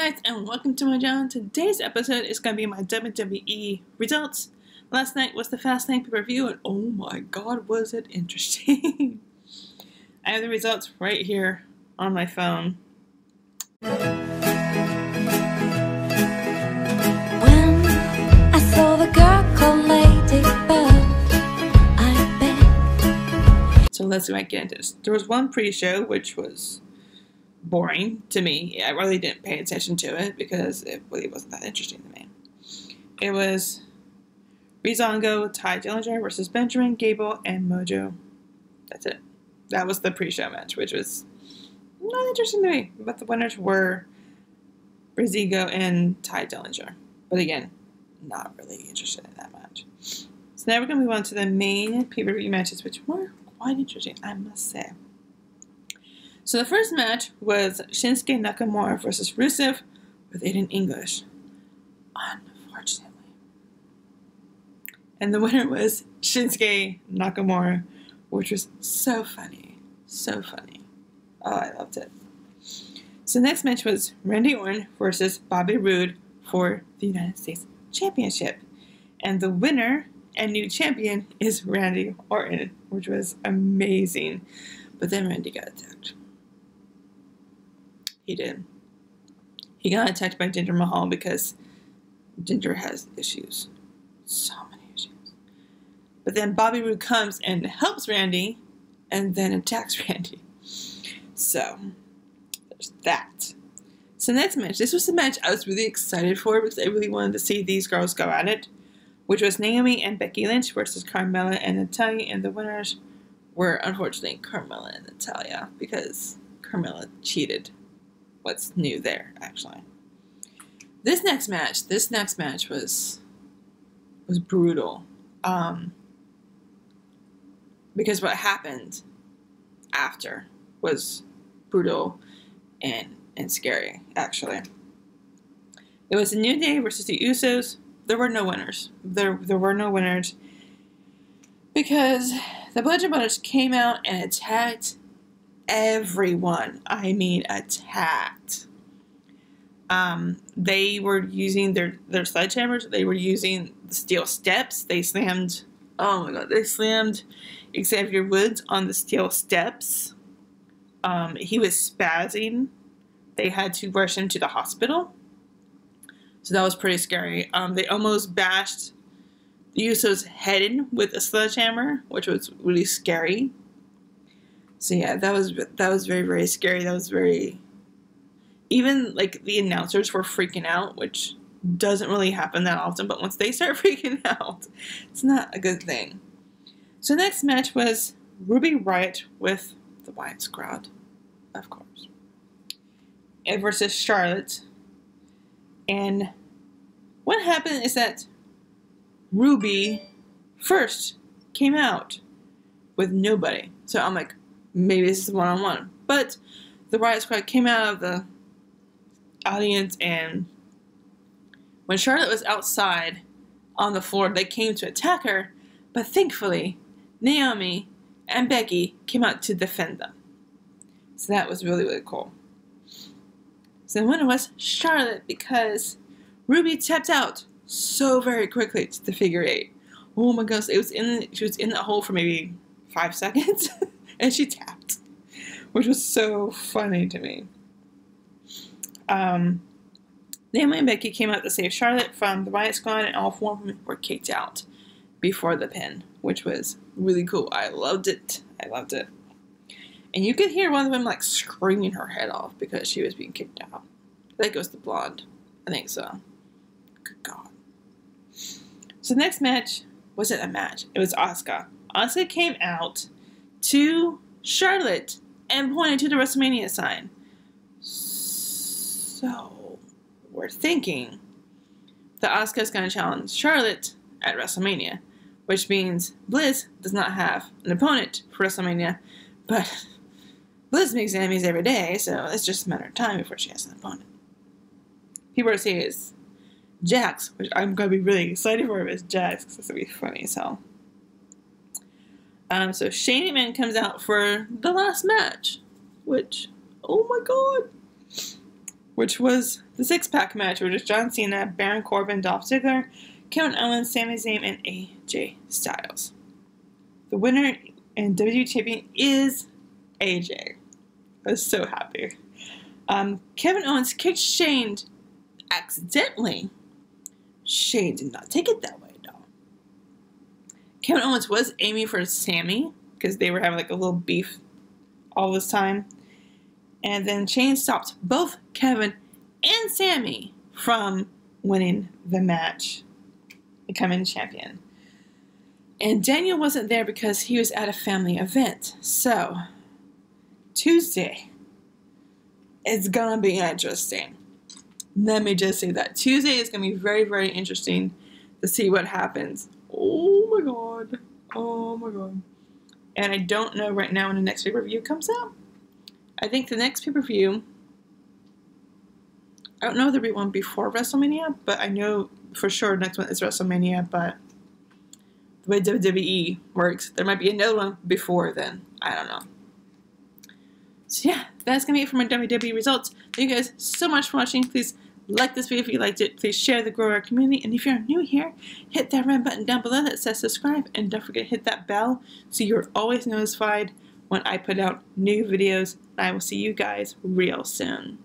Hey guys, and welcome to my channel. Today's episode is going to be my WWE results. Last night was the Fastlane pay-per-view, and oh my god, was it interesting. I have the results right here on my phone. When I saw the girl called Lady Bird, I bet. So let's see if I can get into this. There was one pre-show, which was boring to me. I really didn't pay attention to it because it really wasn't that interesting to me. It was Breezango, Ty Dillinger versus Benjamin, Gable, and Mojo. That's it. That was the pre-show match, which was not interesting to me. But the winners were Breezango and Ty Dillinger. But again, not really interested in that match. So now we're going to move on to the main pay-per-view matches, which were quite interesting, I must say. So the first match was Shinsuke Nakamura versus Rusev with Aiden English, unfortunately. And the winner was Shinsuke Nakamura, which was so funny. So funny. Oh, I loved it. So the next match was Randy Orton versus Bobby Roode for the United States Championship. And the winner and new champion is Randy Orton, which was amazing. But then Randy got attacked. He did. He got attacked by Jinder Mahal because Jinder has issues. So many issues. But then Bobby Roode comes and helps Randy and then attacks Randy. So, there's that. So next match. This was the match I was really excited for because I really wanted to see these girls go at it. Which was Naomi and Becky Lynch versus Carmella and Natalya. And the winners were, unfortunately, Carmella and Natalya because Carmella cheated. What's new there, actually. This next match was brutal. Because what happened after was brutal and scary, actually. It was the New Day versus the Usos. There were no winners. There were no winners because the Bludgeon Brothers came out and attacked everyone. I mean attacked. They were using their sledgehammers. They were using steel steps. They slammed, oh my god, they slammed Xavier Woods on the steel steps. He was spazzing. They had to rush him to the hospital. So that was pretty scary. They almost bashed the Usos' head in with a sledgehammer, which was really scary. So yeah, that was very, very scary. That was very, even like the announcers were freaking out, which doesn't really happen that often, but once they start freaking out, it's not a good thing. So next match was Ruby Riot with the Wyatt Squad, of course, and versus Charlotte. And what happened is that Ruby first came out with nobody. So I'm like, maybe this is one-on-one. But the Riot Squad came out of the audience, and when Charlotte was outside on the floor, they came to attack her, but thankfully Naomi and Becky came out to defend them. So that was really, really cool. So the winner was Charlotte because Ruby tapped out so very quickly to the figure eight. Oh my gosh, she was in the hole for maybe 5 seconds. And she tapped, which was so funny to me. Naomi and Becky came out to save Charlotte from the Riot Squad, and all four women were kicked out before the pin, which was really cool. I loved it. I loved it. And you could hear one of them like screaming her head off because she was being kicked out. I think it was the blonde. I think so. Good God. So the next match wasn't a match. It was Asuka. Asuka came out to Charlotte and pointed to the WrestleMania sign. So we're thinking that Asuka's going to challenge Charlotte at WrestleMania, which means Bliss does not have an opponent for WrestleMania, but Bliss makes enemies every day, so it's just a matter of time before she has an opponent. People are saying it's Jax, which I'm going to be really excited for if it's Jax, because it's going to be funny as hell. So Shane McMahon comes out for the last match, which, oh my god, which was the six-pack match, which is John Cena, Baron Corbin, Dolph Ziggler, Kevin Owens, Sami Zayn, and AJ Styles. The winner and WWE champion is AJ. I was so happy. Kevin Owens kicked Shane accidentally. Shane did not take it that way at all. Kevin Owens was aiming for Sammy because they were having like a little beef all this time. And then Shane stopped both Kevin and Sammy from winning the match, becoming champion. And Daniel wasn't there because he was at a family event. So, Tuesday is going to be interesting. Let me just say that. Tuesday is going to be very, very interesting to see what happens. Oh my god. Oh my god. And I don't know right now when the next pay-per-view comes out. I think the next pay-per-view, I don't know if there'll be one before WrestleMania, but I know for sure next one is WrestleMania, but the way WWE works, there might be another one before then. I don't know. So yeah, that's going to be it for my WWE results. Thank you guys so much for watching. Please like this video if you liked it. Please share to grow our community. And if you're new here, hit that red button down below that says subscribe. And don't forget to hit that bell so you're always notified when I put out new videos. I will see you guys real soon.